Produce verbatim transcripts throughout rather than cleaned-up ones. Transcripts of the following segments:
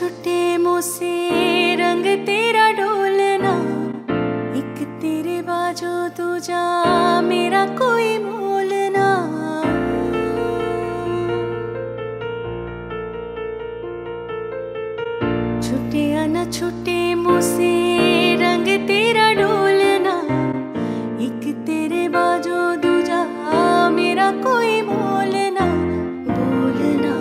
छुटे मुँह से रंग तेरा डोलना, एक तेरे बाजो दूजा मेरा कोई मोलना। छुटे न छुटे मुँह से रंग तेरा डोलना, एक तेरे बाजो दूजा मेरा कोई मोलना। बोलना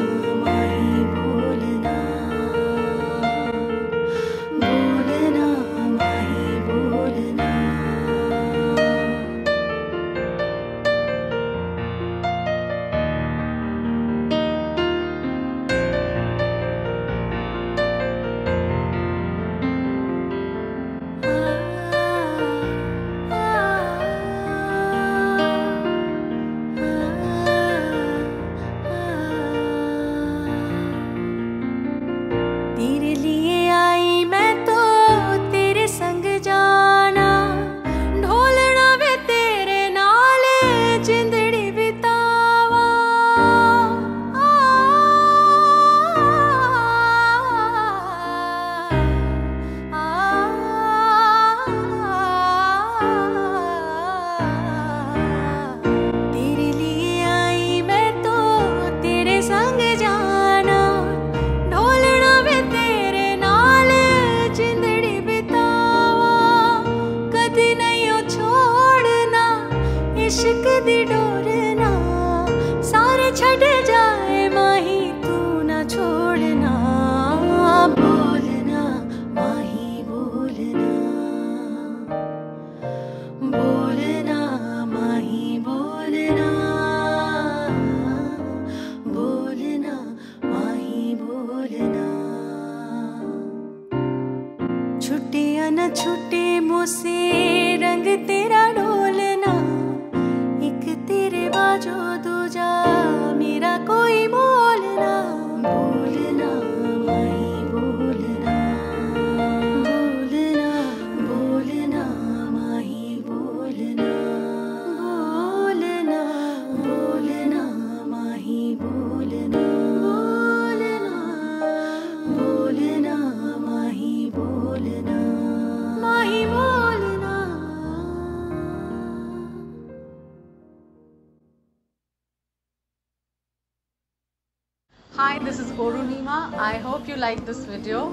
Orunima, I hope you like this video.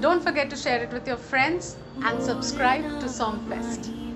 Don't forget to share it with your friends and subscribe to Songfest.